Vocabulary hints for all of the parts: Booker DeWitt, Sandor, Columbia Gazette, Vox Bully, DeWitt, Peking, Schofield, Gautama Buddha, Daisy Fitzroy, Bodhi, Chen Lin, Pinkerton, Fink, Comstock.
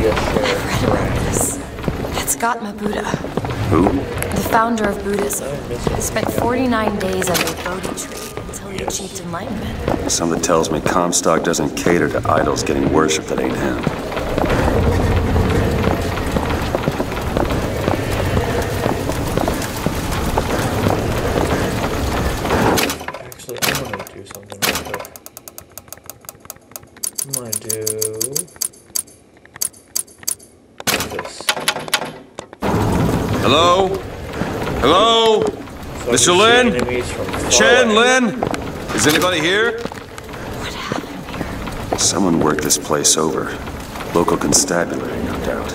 this Horrendous. That's Gautama Buddha. Who? The founder of Buddhism. He spent 49 days under a Bodhi tree until he achieved enlightenment. Something tells me Comstock doesn't cater to idols getting worship that ain't him. Mr. Lin? Chen Lin? Is anybody here? What happened here? Someone worked this place over. Local constabulary, no doubt.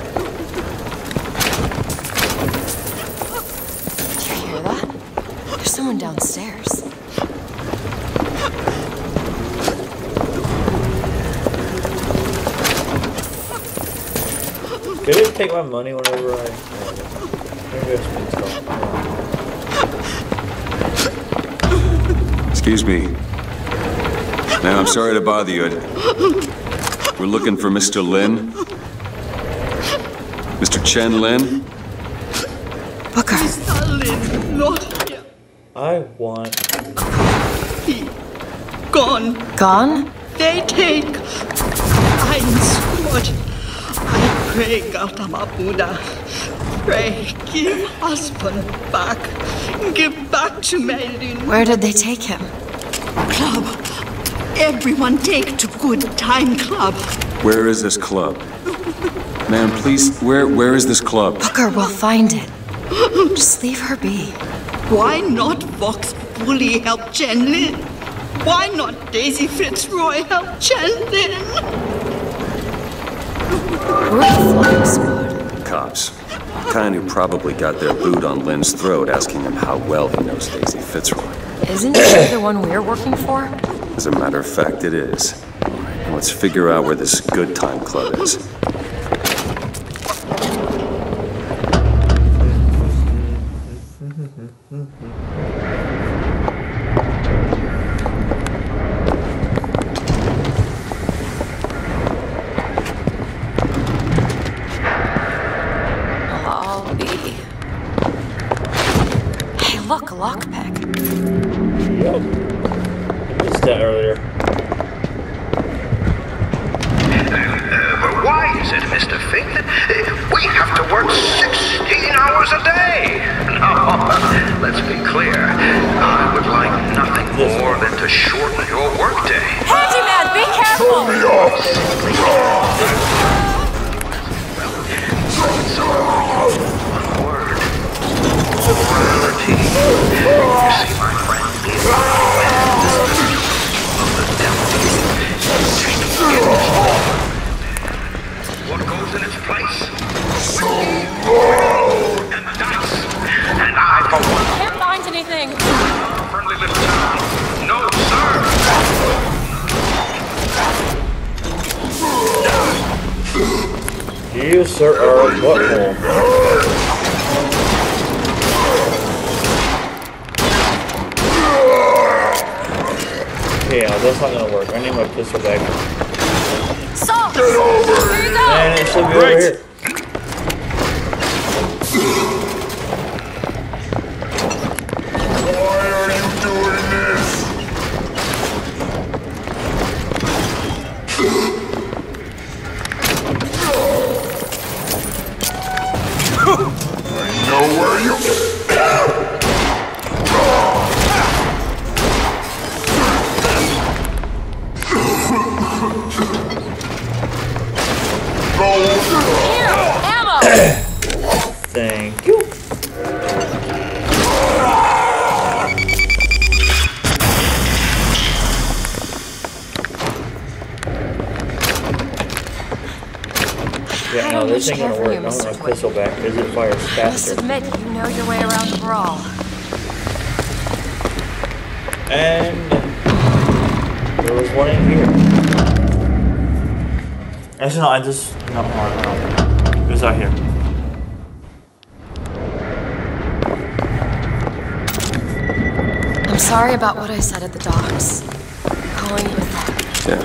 Did you hear that? There's someone downstairs. Did it take my money whenever I... Excuse me. Ma'am, I'm sorry to bother you. We're looking for Mr. Lin. Mr. Chen Lin. Booker. Mr. Lin, not here. I want... He... Gone. Gone? They take... I'm sword. I pray, Gautama Buddha. Pray, give husband back. Give back to Melvin. Where did they take him? Club. Everyone take to good time club. Where is this club? Ma'am, please, where is this club? Booker will find it. Just leave her be. Why not Vox Bully help Chen Lin? Why not Daisy Fitzroy help Chen Lin? Cops. The kind who probably got their boot on Lynn's throat asking him how well he knows Daisy Fitzroy. Isn't she the one we're working for? As a matter of fact, it is. Let's figure out where this good time club is. It was out here. I'm sorry about what I said at the docks. I'm calling you with that. Yeah.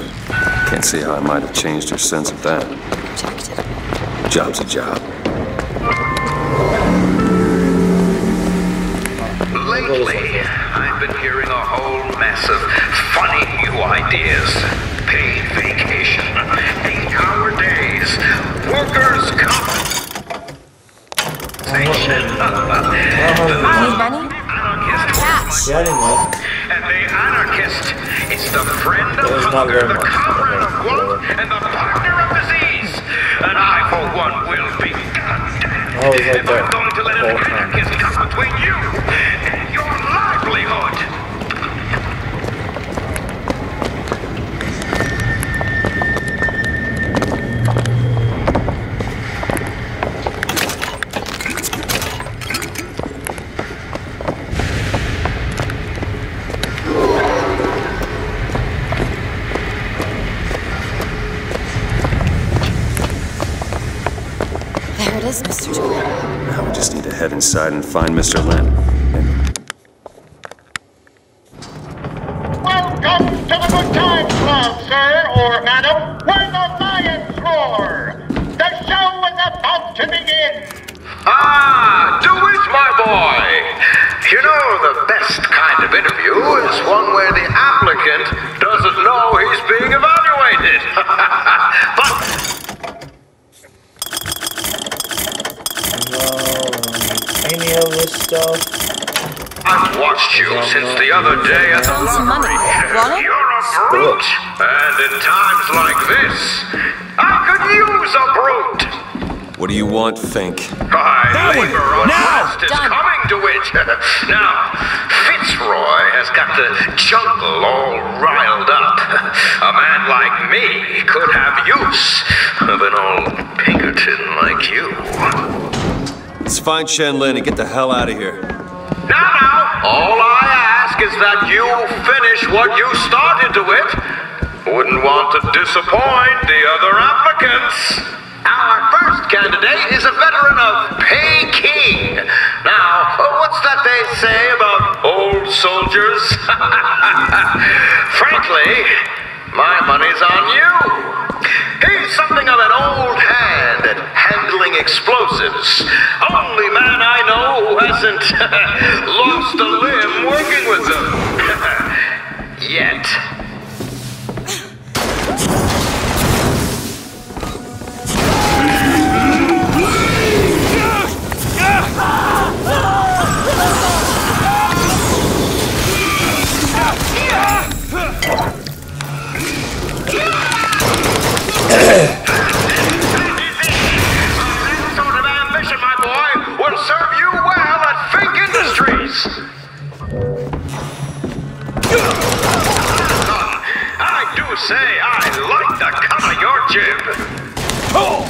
Can't see how I might have changed her sense of that. Rejected. Job's a job. Lately, I've been hearing a whole mess of funny new ideas. Paid vacation, 8-hour days, workers' compensation. And the anarchist is the friend of hunger, the comrade of want, and the partner of disease. And I, for one, will be goddamned if I'm going to let an anarchist come between you and your livelihood. Head inside and find Mr. Lin. Welcome to the Good Times Club, sir or madam, where the lions roar. The show is about to begin. Ah, DeWitt, my boy. You know, the best kind of interview is one where the applicant doesn't know he's being evaluated. Stuff. I've watched you since the other day at the lottery. You're a brute, and in times like this, I could use a brute. What do you want, Fink? My labor on West is coming to it. Now, Fitzroy has got the jungle all riled up. A man like me could have use of an old Pinkerton like you. Let's find Chen Lin and get the hell out of here. Now, all I ask is that you finish what you started to it. Wouldn't want to disappoint the other applicants. Our first candidate is a veteran of Peking. Now, what's that they say about old soldiers? Frankly, my money's on you. He's something of an old hand at handling explosives. Only man I know who hasn't lost a limb working with them. Yet. Say, I like the cut of your jib. Oh.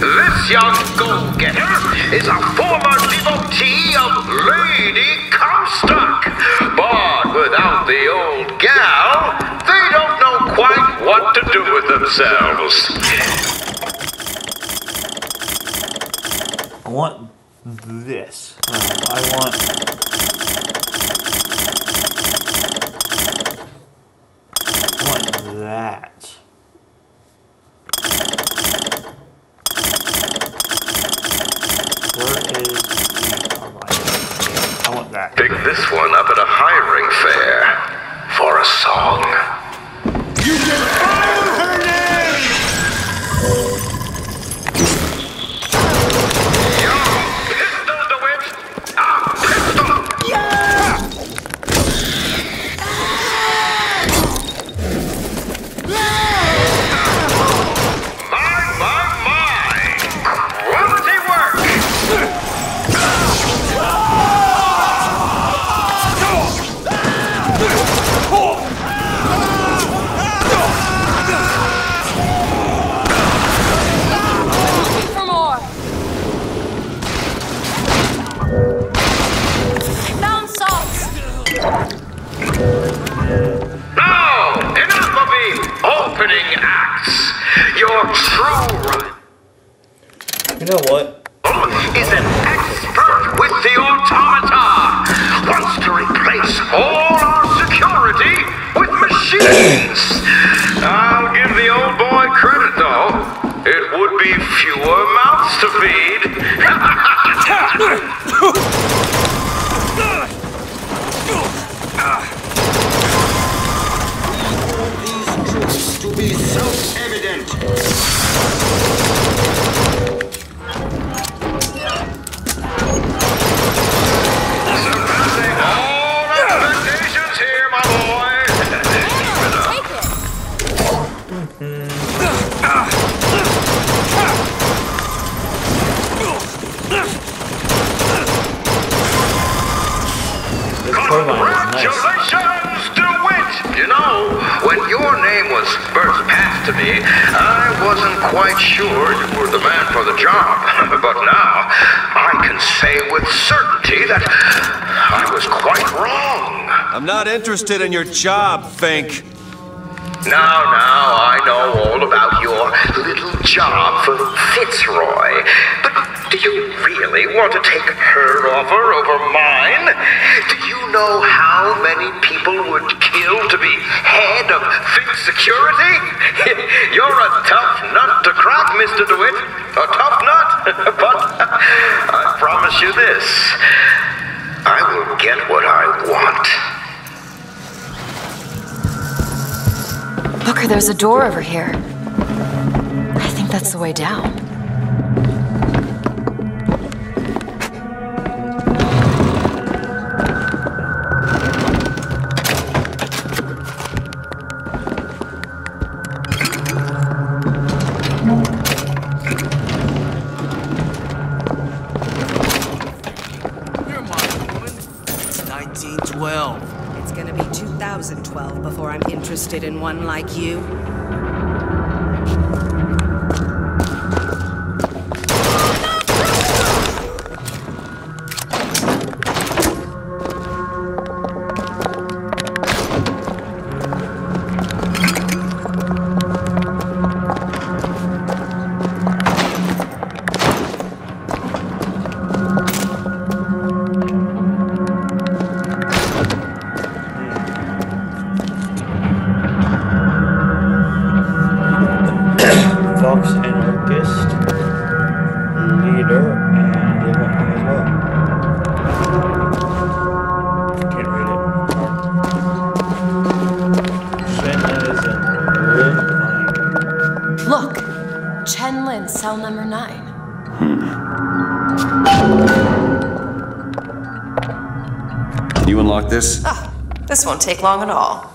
This young go-getter is a former devotee of Lady Comstock, but without the old gal, they don't know quite what to do with themselves. I want this. I want... that. Where is... I want that. Pick this one up at a hiring fair for a song. You can fire her name! True. You know what? Is an expert with the automata. Wants to replace all our security with machines. I'll give the old boy credit though. It would be fewer mouths to feed. These truths to be self-evident. Congratulations, DeWitt! You know, when your name was first passed to me, I wasn't quite sure you were the man for the job. But now, I can say with certainty that I was quite wrong. I'm not interested in your job, Fink. Now, I know all about your little job for Fitzroy, but do you really want to take her offer over mine? Do you know how many people would kill to be head of Fitz's security? You're a tough nut to crack, Mr. DeWitt. A tough nut, but I promise you this, I will get what I want. Booker, there's a door over here. I think that's the way down. You're my woman. It's 1912. It's gonna be 2012 before I'm interested in one like you. Chen Lin, cell number 9. Can you unlock this? Ah, this won't take long at all.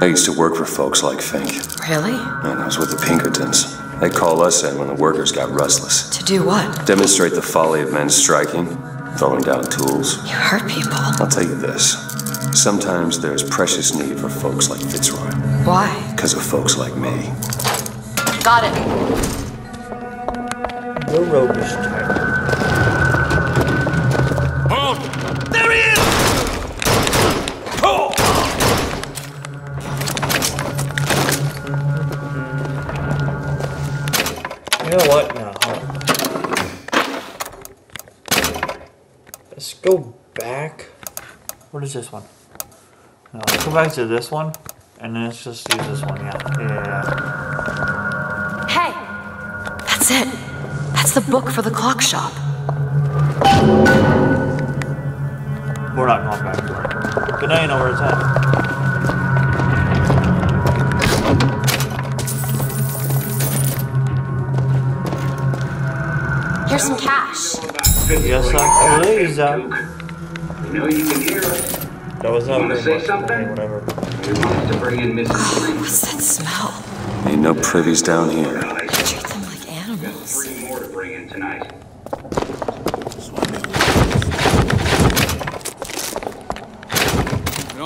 I used to work for folks like Fink. Really? And I was with the Pinkertons. They'd call us in when the workers got restless. To do what? Demonstrate the folly of men striking, throwing down tools. You hurt people. I'll tell you this. Sometimes there's precious need for folks like Fitzroy. Why? Because of folks like me. Got it. The rope is tight. Hold! There he is! Oh! You know what? No. Let's go back. What is this one? No, let's go back to this one, and then let's just use this one. Yeah. That's it. That's the book for the clock shop. We're not going back to it. But now you know where it's at. Here's some cash. Yes, I please. You know you can hear us. That was not to say something. Whatever. You want to bring in Mrs. What's that smell? Ain't no privies down here.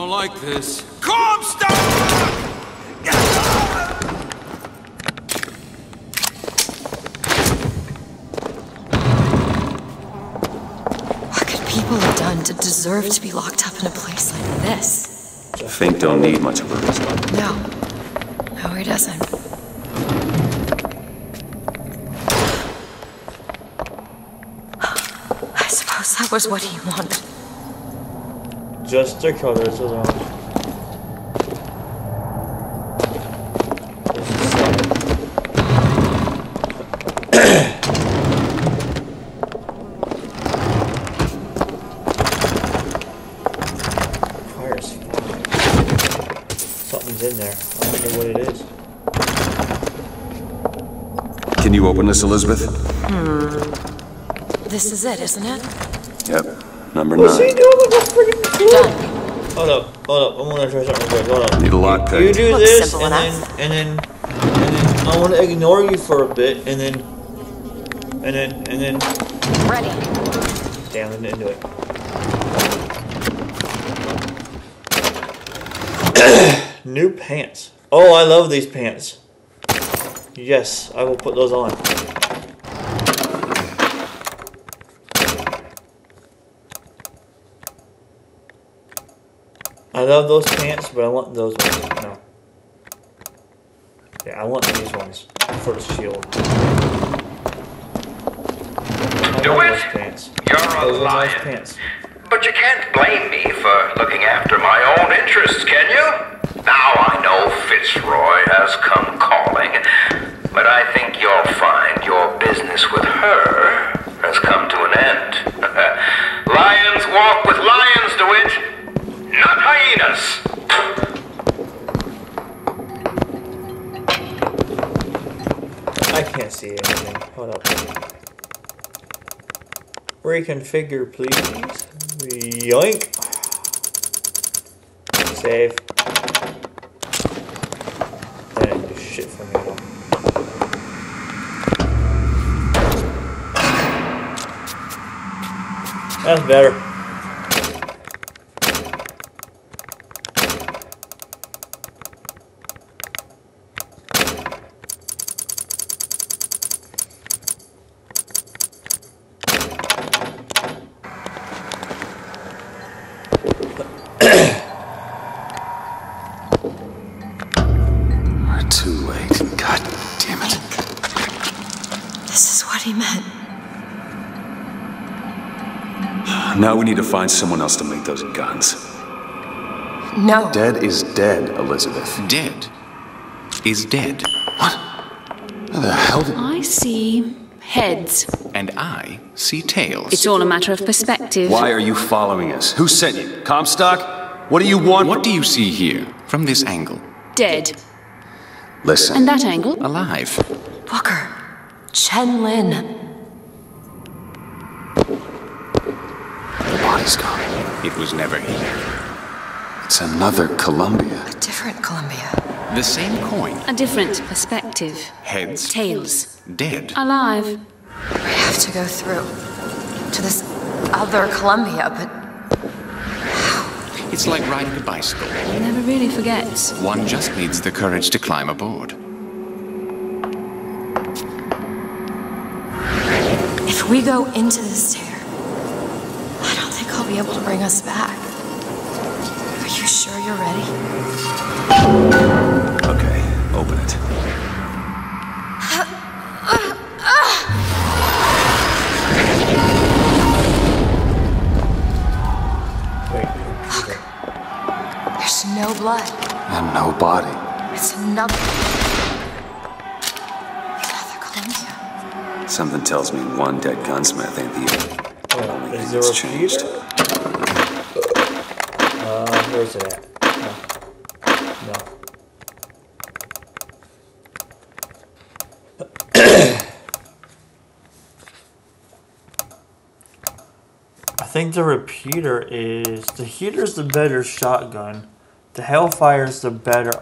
Like this. Comstock! What could people have done to deserve to be locked up in a place like this? Fink don't need much of a reason. No. No, he doesn't. course, that was what he wanted. Just the colors alone. Open this, Elizabeth? This is it, isn't it? Yep. Number 9. What's he doing with the freaking door? Done. Hold up. I want to try something real quick. Hold on. Need a lock pick. You do looks this, and then I want to ignore you for a bit, and then. Ready. Damn, I didn't do it. New pants. Oh, I love these pants. Yes, I will put those on. I love those pants, but I want those ones. No. Yeah, I want these ones for the shield. DeWitt, you're a lion. But you can't blame me for looking after my own interests, can you? Now I know Fitzroy has come calling. But I think you'll find your business with her has come to an end. Lions walk with lions, DeWitt, not hyenas. I can't see anything. Hold up. Reconfigure, please. Yoink. Save. That ain't do shit for me at all. That's better. We're too late. God damn it. This is what he meant. Now we need to find someone else to make those guns. No. Dead is dead, Elizabeth. Dead is dead. What? How the hell did... I see heads. And I see tails. It's all a matter of perspective. Why are you following us? Who sent you? Comstock? What do you want? What do you see here from this angle? Dead. Listen. And that angle? Alive. Walker. Chen Lin. It was never here. It's another Columbia. A different Columbia. The same coin. A different perspective. Heads. Tails. Dead. Alive. We have to go through to this other Columbia, but how? It's like riding a bicycle. He never really forgets. One just needs the courage to climb aboard. If we go into this tear, be able to bring us back. Are you sure you're ready? Okay, open it. Wait. Look. There's no blood. And no body. It's another Columbia. Something tells me one dead gunsmith ain't the other. Oh, is there a changed? Where's it at? No. I think the repeater is... The heater's the better shotgun. The Hellfire's the better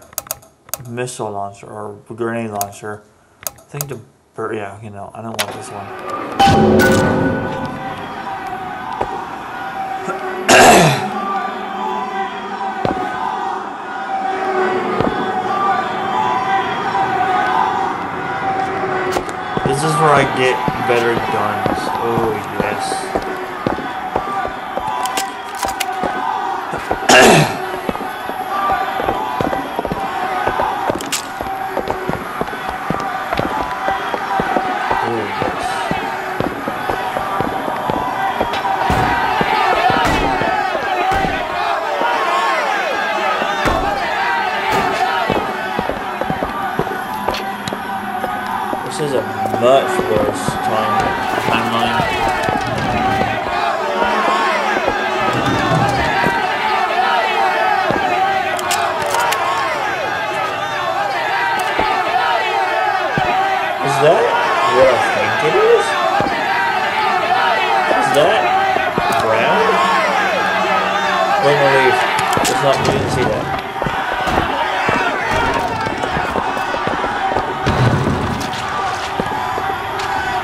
missile launcher or grenade launcher. I think the... Yeah, you know, I don't want this one. This is where I get better guns. Oh, yes. Oh, yes. This is a much worse timeline. You didn't see that.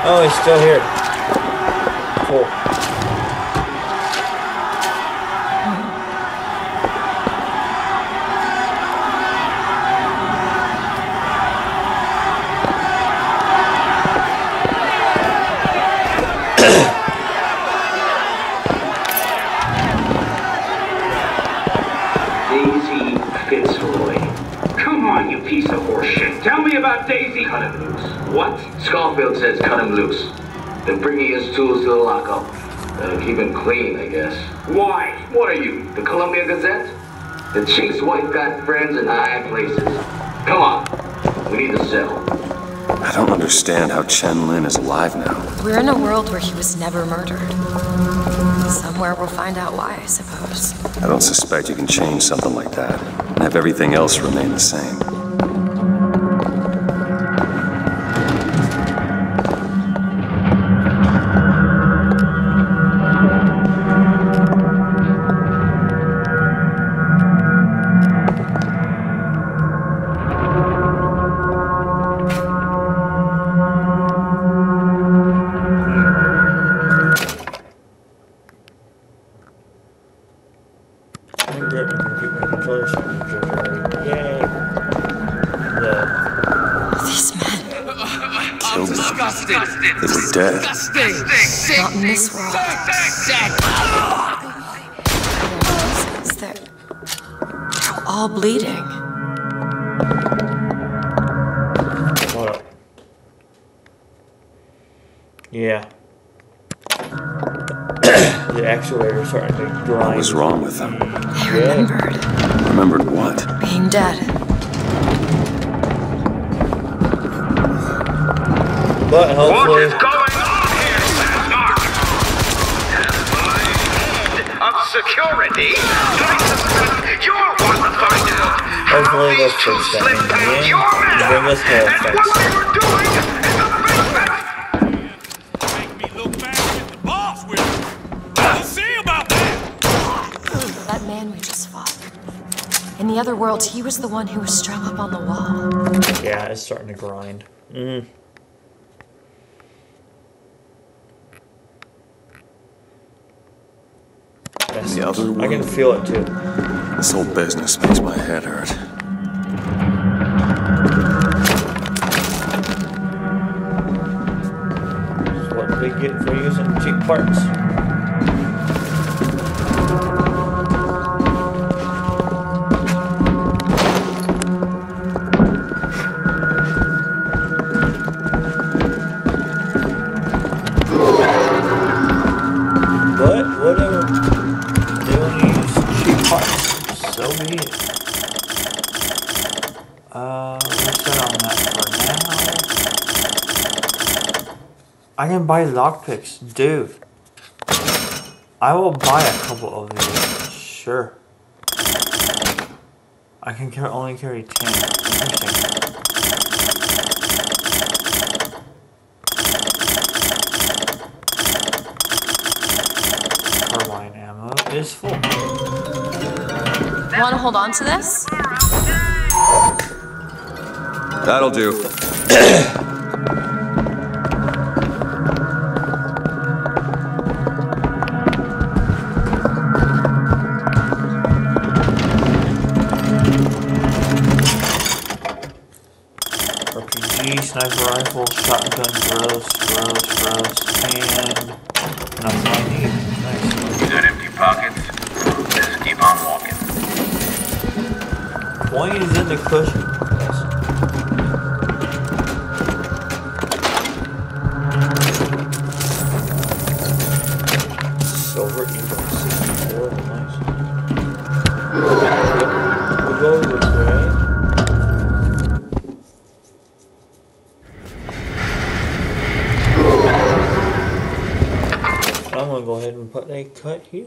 Oh, he's still here. Cool. Cut him loose. What? Schofield says cut him loose. Then bring his tools to the lockup. Keep him clean, I guess. Why? What are you? The Columbia Gazette? The chick's wife got friends in high places. Come on. We need to settle. I don't understand how Chen Lin is alive now. We're in a world where he was never murdered. Somewhere we'll find out why, I suppose. I don't suspect you can change something like that and have everything else remain the same. What was wrong with them? I remembered. Remembered what? Being dead. But hopefully... What is going on here, Sandor? Head of security? I suspect you're one to find out how these two slipped down your man and what they were doing in the basement. In the other world, he was the one who was strung up on the wall. Yeah, it's starting to grind. Mm. The other world? I can feel it too. This whole business makes my head hurt. This is what we get for using cheap parts. I can buy lockpicks, dude. I will buy a couple of these, sure. I can only carry 10. Carbine ammo is full. Want to hold on to this? That'll do. Sniper rifle, shotgun, gross, and nothing I need. Nice. You got empty pockets? Just keep on walking. Coin is in the cushion. Yes. Silver eagle, 64, nice. We'll go over there. I'm going to go ahead and put a cut here.